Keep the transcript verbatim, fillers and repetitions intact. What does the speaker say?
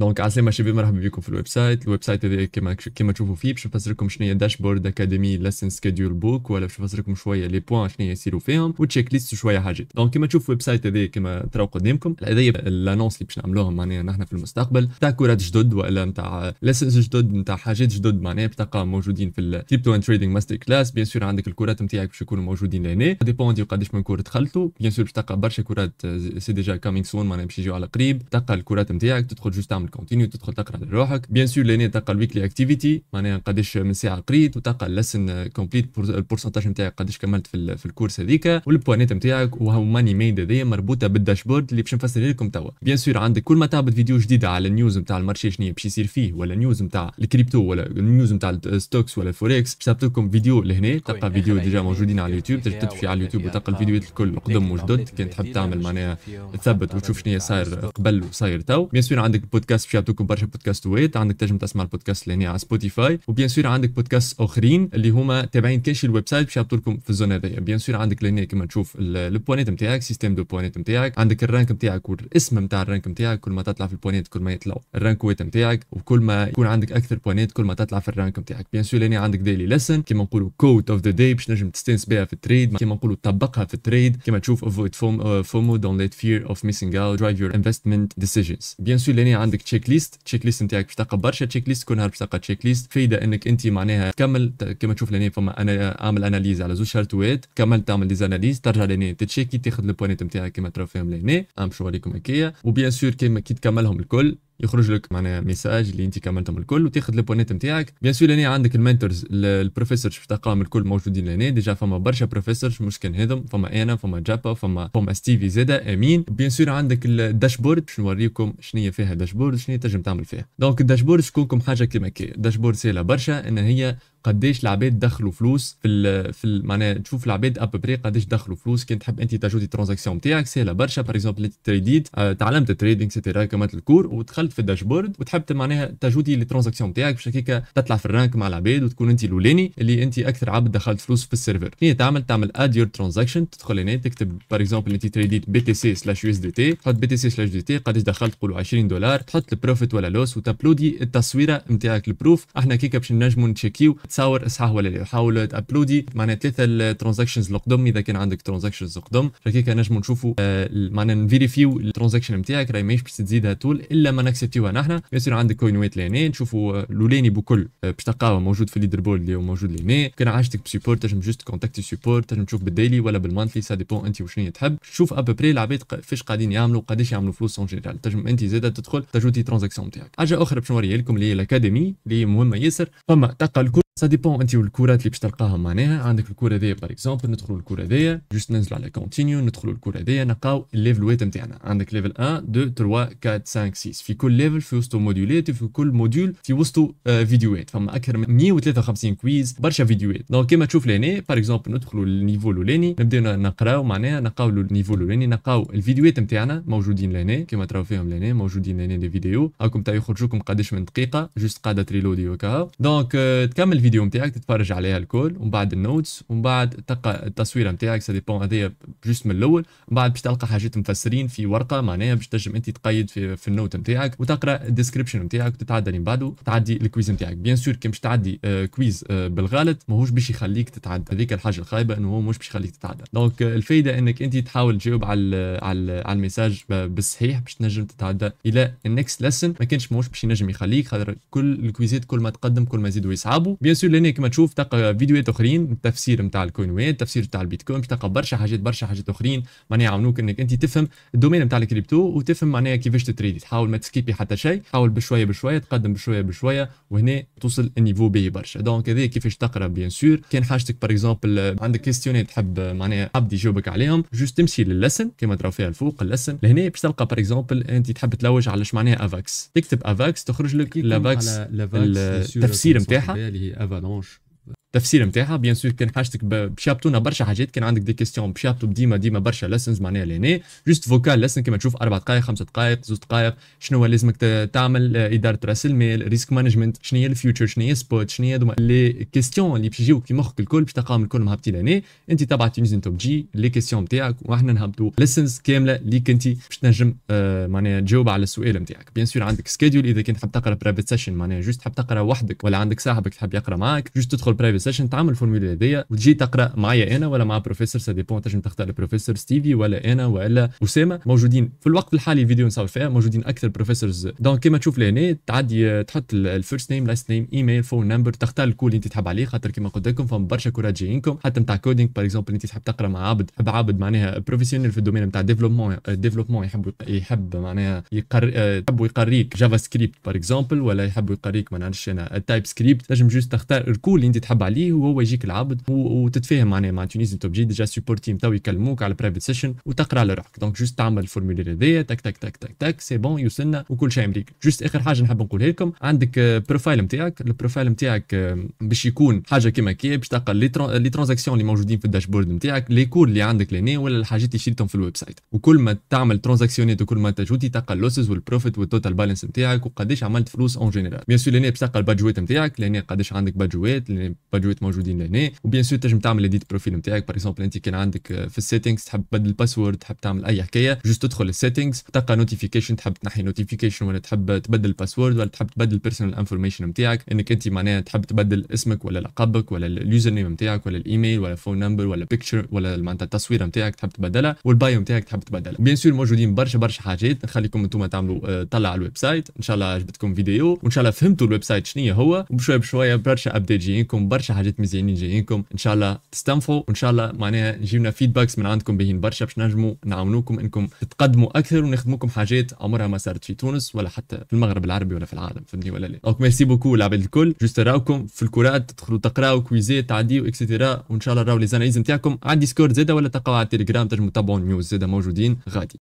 دونك عسلامة شباب، مرحبا بكم في الويب سايت. الويب سايت هذا كما كما تشوفوا فيه باش نفسر لكم شنو هي داشبورد اكاديمي لسن سكيدول بوك، ولا باش نفسر لكم شويه لي بوين شنو يصيروا فيهم وتشيك ليست وشويه حاجات. دونك كما تشوفوا الويب سايت هذا كما تراو قدامكم، هذا الانونس اللي باش نعملوهم معناها نحن في المستقبل تاع كورات جدد ولا نتاع لسنز جدد نتاع حاجات جدد، معناها بتلقاهم موجودين في الكريبتو اند تريدينغ ماستر كلاس. بيان سور عندك الكورات نتاعك باش يكونوا موجودين لهنا، ديبوندي قداش من كور دخلتوا. بيان سور باش تلقى برشا كورات سي ديجا كامينغ سون، معناها باش يجيو على قريب. تلقى الكورات نتاعك تدخل جوست كونتينيو، تدخل تقرا لروحك. بيان سور لهنا تلقى الويكلي اكتيفيتي، معناها قداش من ساعه قريت، وتلقى اللسن كومبليت البورسنتاج نتاعك قداش كملت في, في الكورس هذيك والبوانات نتاعك، وهو ماني ميد هذايا مربوطه بالداشبورد اللي باش نفسر لكم توا. بيان سور عندك كل ما تعبت فيديو جديده على النيوز نتاع المارشي شنو باش يصير فيه، ولا نيوز نتاع الكريبتو، ولا النيوز نتاع الستوكس ولا الفوركس، باش نحط لكم فيديو لهنا. تلقى فيديو ديجا موجودين على اليوتيوب، تجي تطفي على اليوتيوب وتلقى الفيديوهات الكل قدام وجدد، كان تحب تعمل معناها تثبت وتشوف شنو صاير قبل وصاير تو. بيان سور عندك بودكاست باش يعطوكم برشا بودكاستوات، عندك تنجم تسمع البودكاست اللي هنا على سبوتيفاي. وبيان سور عندك بودكاست اخرين اللي هما تابعين كاش الويب سايت باش يعطوا لكم في الزون هذايا. بيان سور عندك لهنا كما تشوف البوانيت نتاعك، سيستم دو بوانيت نتاعك، عندك الرانك نتاعك والاسم نتاع الرانك نتاعك. كل ما تطلع في البوانيت كل ما يطلعوا الرانكوات نتاعك، وكل ما يكون عندك اكثر بوانيت كل ما تطلع في الرانك نتاعك. بيان سور هنا عندك ديلي ليسن كما نقولوا كود اوف ذا داي باش نجم تستانس بها في التريد، كما نقولوا تطبقها في التريد. كما تشوف افويد فومو، دونت ليت فير اوف ميسينغ اوت، درايف يور انفستمنت ديسيجنز. بيان سور هنا عندك تشيك ليست، تشيك ليست نتاعك باش تلقى برشا تشيك ليست. كل نهار باش تلقى تشيك ليست فايده انك انت معناها تكمل. كما تشوف لهنا فما انا اعمل اناليز على زوج شارتوات، كمل تعمل ديزاناليز، ترجع لهنا تتشيكي تاخذ البوانيت نتاعك كما ترى فيهم لهنا. امشوا عليكم هكايا. وبيان سور كي تكملهم الكل يخرج لك معناها ميساج اللي انت كملتهم الكل، وتاخذ البوانيت نتاعك. بيان سور هنا عندك المنتورز البروفيسورز باش تلقاهم الكل موجودين هنا. ديجا فما برشا بروفيسورز مش كان هذم، فما انا، فما جابا، فما فما ستيفي زادا، امين. بيان سور عندك الداشبورد باش نوريكم شنو هي فيها داشبورد، شنو تنجم تعمل فيها. دونك الداشبورد شكونكم حاجه كيما كي الداشبورد سهله برشا، ان هي قداش العباد دخلوا فلوس في ال في ال معناها تشوف العباد ابري قداش دخلوا فلوس. كي تحب انت تجودي الترانزاكسيون نتاعك سهله برشا. باغ اكزومبل انت تريديت، تعلمت التريدينغ سيتيرا، كملت الكور ودخلت في الداشبورد وتحب معناها تجودي لي ترانزاكسيون نتاعك باش هكاك تطلع في الرانك مع العباد وتكون انت الاولاني اللي انت اكثر عبد دخلت فلوس في السيرفر. هي تعمل تعمل اد يور ترانزاكشن، تدخل هنا تكتب باغ اكزومبل انت تريديت بي تي سي سلاش يو اس دي تي، تحط بي تي سي سلاش دي تي قداش دخلت، قولوا عشرين دولار، تحط البروفيت ولا لوس وتابلودي التصويره نتاعك البروف. احنا كيكا باش نجموا نتشيكيو تصور صح ولا لا. حاول تابلودي معناها ثلاثه الترانزاكشنز القدام اذا كان عندك ترانزاكشنز القدام، هكاك نجموا نشوفوا آه معناها نفيريفيو الترانزاكشن نتاعك راهي ماهيش باش تزيدها طول الا ما نكسبتيوها نحن. يصير عندك كوينوات لهنا نشوفوا الاولاني بكل باش تلقاوه موجود في الليدر بورد اللي هو موجود لهنا. كان عاجتك بسيبورت تنجم جوست كونتاكتي سيبورت، تنجم تشوف بالديلي ولا بالمانثلي، سا ديبون انت وشنو تحب. شوف ابري العباد فاش قاعدين يعملوا قداش يعملوا فلوس اون جينيرال، تنجم انت زاده تدخل تجودي ترانزاكسيون نتاعك. حاجه اخرى باش نوريها لكم اللي هي الاكاديمي اللي هي مهمه ياسر. فما تلقى الكل سا ديبون انت والكورات اللي باش تلقاها معناها. عندك الكور هذايا باغ اكزومبل، ندخلوا الكور هذايا جوست ننزلوا على كونتينيو، ندخلوا الكور هذايا نلقاو الليفلوات نتاعنا. عندك ليفل واحد اثنين ثلاثة أربعة خمسة ستة، في كل ليفل في وسطو موديولات، وفي كل موديول في وسطو آه فيديوهات. فما اكثر من مئة وثلاثة وخمسين كويز، برشا فيديوهات. دونك كيما تشوف لهنا باغ اكزومبل ندخلوا للنيفو الاولاني، نبداو نقراو معناها نلقاو النيفو الاولاني، نلقاو الفيديوهات نتاعنا موجودين لهنا كيما تراو فيهم لهنا موجودين لهنا لي فيديو. هاكم تا يخرجوكم قداش من دقيقه، جوست قاعده تريلودي وكا. دونك آه تكمل الفيديو نتاعك، تتفرج عليها الكل، ومن بعد النوتس، ومن بعد تلقى التصويره نتاعك. سا ديبون هذايا جوست من الاول، من بعد باش تلقى حاجات مفسرين في ورقه معناها باش تنجم انت تقيد في, في النوت نتاعك وتقرا الديسكريبشن نتاعك وتتعدى اللي من بعده تعدي الكويز نتاعك. بيان سور كي باش تعدي آه كويز آه بالغلط ماهوش باش يخليك تتعدى، هذيك الحاجه الخايبه انه هو مش باش يخليك تتعدى. دونك آه الفايده انك انت تحاول تجاوب على على على الميساج بالصحيح باش تنجم تتعدى الى النكست ليسن. ما كانش ماهوش باش ينجم يخليك، خاطر كل الكويزات كل ما تقدم كل ما يزيدوا يصعبوا. بيان سور لهنا كما تشوف تلقى فيديوهات اخرين، تفسير نتاع الكوينوات، تفسير نتاع البيتكوين، باش تلقى برشا حاجات برشا حاجات اخرين معناها يعاونوك انك انت تفهم الدومين نتاع الكريبتو وتفهم معناها كيفاش تتريدي. تحاول ما تسكيبي حتى شيء، حاول بشويه بشويه تقدم بشويه بشويه وهنا توصل النيفو باهي برشا. دونك هذا كيفاش تقرا. بيان سور كان حاجتك باغ اكزومبل عندك كيستيونات تحب معناها عبد يجاوبك عليهم، جوست تمشي لللسن كما تراو فيها الفوق اللسن لهنا باش تلقى باغ اكزومبل انت تحب تلوج على اش معناها افاكس، تكتب افاكس تخرج لك الافاكس التفسير نتاعها اللي هي افالونش. التفسير نتاعها بيان سور كان حاجتك بشابتونا برشا حاجات، كان عندك دي كيستيون بشابتو ديما ديما برشا ليسنز معناها لهنا، جوست فوكال ليسن كما تشوف أربع دقائق خمس دقائق زوج دقائق، شنو لازمك تعمل، إدارة رأس المال، ريسك مانجمنت، شنو هي الفيوتشر، شنو هي سبوت، شنو هي لي كيستيون اللي باش يجيوك في مخك الكل باش تلقاهم الكل مهبطين لهنا، أنت تبعت تونيزيان توب جي لي كيستيون نتاعك وإحنا نهبطوا ليسنز كاملة ليك أنت باش تنجم آه معناها تجاوب على السؤال نتاعك، بيان سور عندك سكيدول إذا كنت تحب تقرا برايفت سيشن معناها جوست تحب تقرا وحدك ولا عندك صاحبك تحب يقرا معاك، جوست تدخل برايفت سيشن تعمل الفورمولا هذيا وتجي تقرا معايا انا ولا مع بروفيسور سا ديبون، تنجم تختار البروفيسور ستيفي ولا انا ولا اسامه موجودين في الوقت الحالي فيديو نصور فيها موجودين اكثر بروفيسورز. دونك كما تشوف لهنا تعدي تحط الفيرست نيم لاست نيم ايميل فون نمبر تختار الكول اللي انت تحب عليه، خاطر كما قلت لكم فهم برشا كورات جايينكم حتى نتاع كودينغ باغ اكزومبل انت تحب تقرا مع عبد تحب عبد معناها بروفيسيونيل في الدومين نتاع ديفلوبمون ديفلوبمون يحب يحب معناها يحب يقريك جافا سكريبت باغ اكزومبل ولا يحب يقريك ما نعرفش انا التايب سكريبت، تنجم جوست تختار الكول اللي انت تحب عليه وهو يجيك العبد وتتفاهم معناها مع تونيزيان توب جي ديجا سبورت تيم تو يكلموك على برايفت سيشن وتقرا على روحك، دونك جوست تعمل الفورمولير هذايا تك تك تك تك تك سي بون يوصلنا وكل شيء امريكا. جوست اخر حاجه نحب نقولها لكم، عندك بروفايل نتاعك، البروفايل نتاعك باش يكون حاجه كيما كي باش تلقى لي ترانزاكسيون اللي موجودين في الداشبورد نتاعك، لي كول اللي عندك لهنا ولا الحاجات اللي شريتهم في الويب سايت، وكل ما تعمل ترانزاكسيونات وكل ما تجودي تلقى اللوسز والبروفيت والتوتال بالانس نتاعك وقداش عملت فلوس اون جينيرال، بيان سور لهنا باش تلقى البادجوات نتاعك لهنا قداش عندك بادجوات بادجوات موجودين لهنا، وبيان سور تنجم تعمل اديت بروفيل نتاعك، باغ اكزومبل انت كان عندك في السيتينغز تحب تبدل الباسورد تحب تعمل اي حكايه، جوست تدخل السيتينغز تلقى نوتيفيكيشن تحب تنحي نوتيفيكيشن ولا تحب تبدل الباسورد ولا تحب تبدل البيرسونال انفورميشن نتاعك انك انت معناها تحب تبدل اسمك ولا لقبك ولا اليوزر نيم نتاعك ولا الايميل ولا الفون نمبر ولا بيكتشر ولا معناتها التصويره نتاعك تحب تبدلها والبايو نتاعك تحب تبدلها. بيان سور موجودين برشا برشا حاجات، نخليكم انتم تعملوا طلع على الويب سايت، ان شاء الله عجبتكم فيديو وان شاء الله فهمتوا الويب سايت شنو هو، وبشويه بشويه برشا ابديت جايينكم برشا حاجات مزيانين جايينكم، ان شاء الله تستنفعوا وان شاء الله معناها جيبنا فيدباكس من عندكم باهين برشا باش نجموا نعاونوكم انكم تتقدموا اكثر ونخدموكم حاجات عمرها ما صارت في تونس ولا حتى في المغرب العربي ولا في العالم، فهمتني ولا لا؟ دونك ميرسي بوكو العباد الكل، جوست راوكم في الكورات تدخلوا تقراو كويزات تعديو اكسيتيرا، وان شاء الله راو لي زاناليز نتاعكم على الديسكورد زاده ولا تلقاو على التليجرام تنجموا تتابعوا نيوز زاده موجودين غادي.